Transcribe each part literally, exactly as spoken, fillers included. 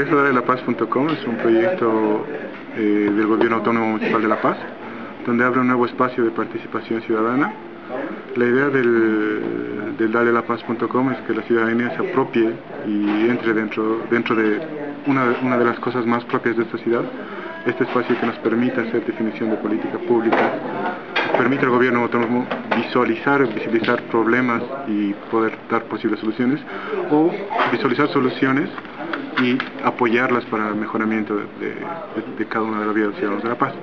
www punto dalelapaz punto com es un proyecto eh, del Gobierno Autónomo Municipal de La Paz, donde abre un nuevo espacio de participación ciudadana. La idea del, del dale la paz punto com es que la ciudadanía se apropie y entre dentro, dentro de una, una de las cosas más propias de esta ciudad, este espacio que nos permite hacer definición de política pública, permite al gobierno autónomo visualizar, visibilizar problemas y poder dar posibles soluciones, o visualizar soluciones y apoyarlas para el mejoramiento de, de, de cada una de las vidas de los ciudadanos de La Paz.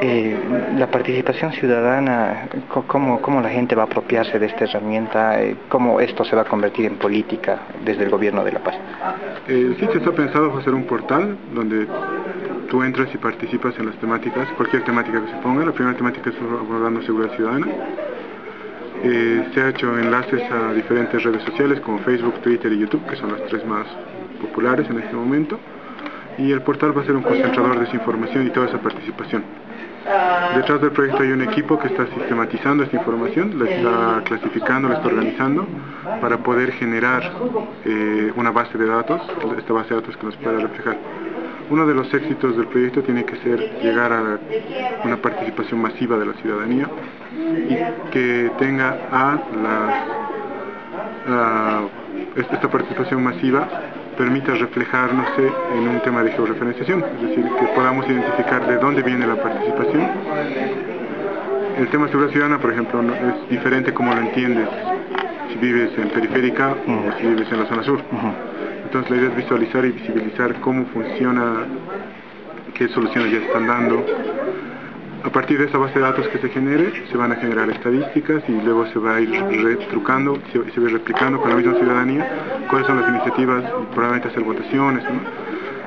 Eh, la participación ciudadana, ¿cómo, ¿cómo la gente va a apropiarse de esta herramienta? ¿Cómo esto se va a convertir en política desde el gobierno de La Paz? Eh, sí, se está pensado hacer un portal donde tú entras y participas en las temáticas, cualquier temática que se ponga. La primera temática es abordando seguridad ciudadana. Eh, se ha hecho enlaces a diferentes redes sociales como Facebook, Twitter y YouTube, que son las tres más populares en este momento, y el portal va a ser un concentrador de esa información y toda esa participación. Detrás del proyecto hay un equipo que está sistematizando esta información, la está clasificando, la está organizando para poder generar eh, una base de datos, esta base de datos que nos pueda reflejar. Uno de los éxitos del proyecto tiene que ser llegar a una participación masiva de la ciudadanía y que tenga a la, a esta participación masiva permita reflejarnos en un tema de georreferenciación, es decir, que podamos identificar de dónde viene la participación. El tema de seguridad ciudadana, por ejemplo, es diferente como lo entiendes si vives en periférica o si vives en la zona sur. Entonces la idea es visualizar y visibilizar cómo funciona, qué soluciones ya están dando. A partir de esa base de datos que se genere, se van a generar estadísticas y luego se va a ir retrucando, se, se va replicando con la misma ciudadanía cuáles son las iniciativas, y probablemente hacer votaciones, ¿no?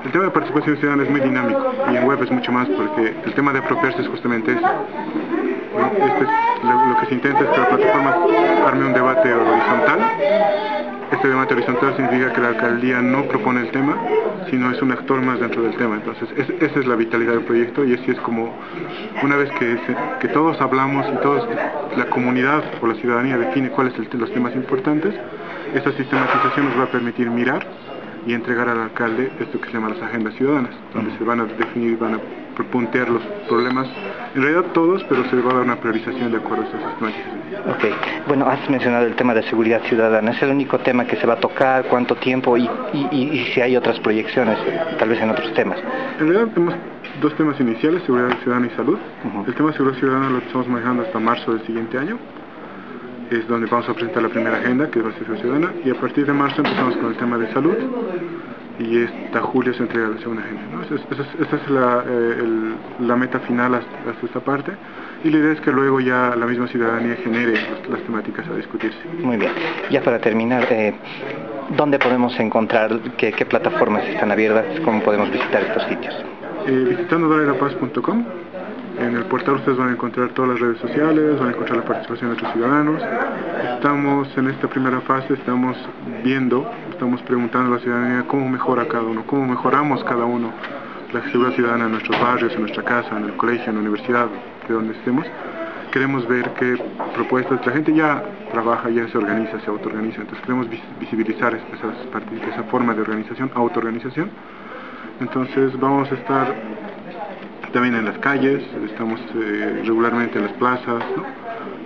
El tema de participación ciudadana es muy dinámico, y en web es mucho más, porque el tema de apropiarse es justamente eso, ¿no? Este es lo, lo que se intenta, es que la plataforma arme un debate horizontal. Este debate horizontal significa que la alcaldía no propone el tema, sino es un actor más dentro del tema. Entonces, es, esa es la vitalidad del proyecto, y así es como, una vez que, se, que todos hablamos y todos, la comunidad o la ciudadanía define cuáles son los temas importantes, esa sistematización nos va a permitir mirar y entregar al alcalde esto que se llama las agendas ciudadanas, donde se van a definir, van a puntear los problemas, en realidad todos, pero se va a dar una priorización de acuerdo a esas sistematizaciones. Ok, bueno, has mencionado el tema de seguridad ciudadana. ¿Es el único tema que se va a tocar? ¿Cuánto tiempo? Y, y, y, y si hay otras proyecciones, tal vez en otros temas. En realidad tenemos dos temas iniciales, seguridad ciudadana y salud. Uh-huh. El tema de seguridad ciudadana lo estamos manejando hasta marzo del siguiente año. Es donde vamos a presentar la primera agenda, que va a ser seguridad ciudadana. Y a partir de marzo empezamos con el tema de salud. Y hasta julio se entrega la segunda agenda, ¿no? Esa es, esa es la, eh, el, la meta final hasta, hasta esta parte. Y la idea es que luego ya la misma ciudadanía genere las, las temáticas a discutirse. Muy bien. Ya para terminar, eh, ¿dónde podemos encontrar, qué, qué plataformas están abiertas, cómo podemos visitar estos sitios? Eh, visitando dale la paz punto com. En el portal ustedes van a encontrar todas las redes sociales, van a encontrar la participación de los ciudadanos. Estamos en esta primera fase, estamos viendo, estamos preguntando a la ciudadanía cómo mejora cada uno, cómo mejoramos cada uno la seguridad ciudadana en nuestros barrios, en nuestra casa, en el colegio, en la universidad, de donde estemos. Queremos ver qué propuestas, la gente ya trabaja, ya se organiza, se autoorganiza, entonces queremos visibilizar esas partes, esa forma de organización, autoorganización. Entonces vamos a estar también en las calles, estamos eh, regularmente en las plazas, ¿no?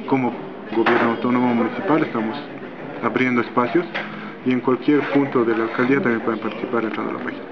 Como gobierno autónomo municipal estamos abriendo espacios, y en cualquier punto de la alcaldía también pueden participar entrando a la página.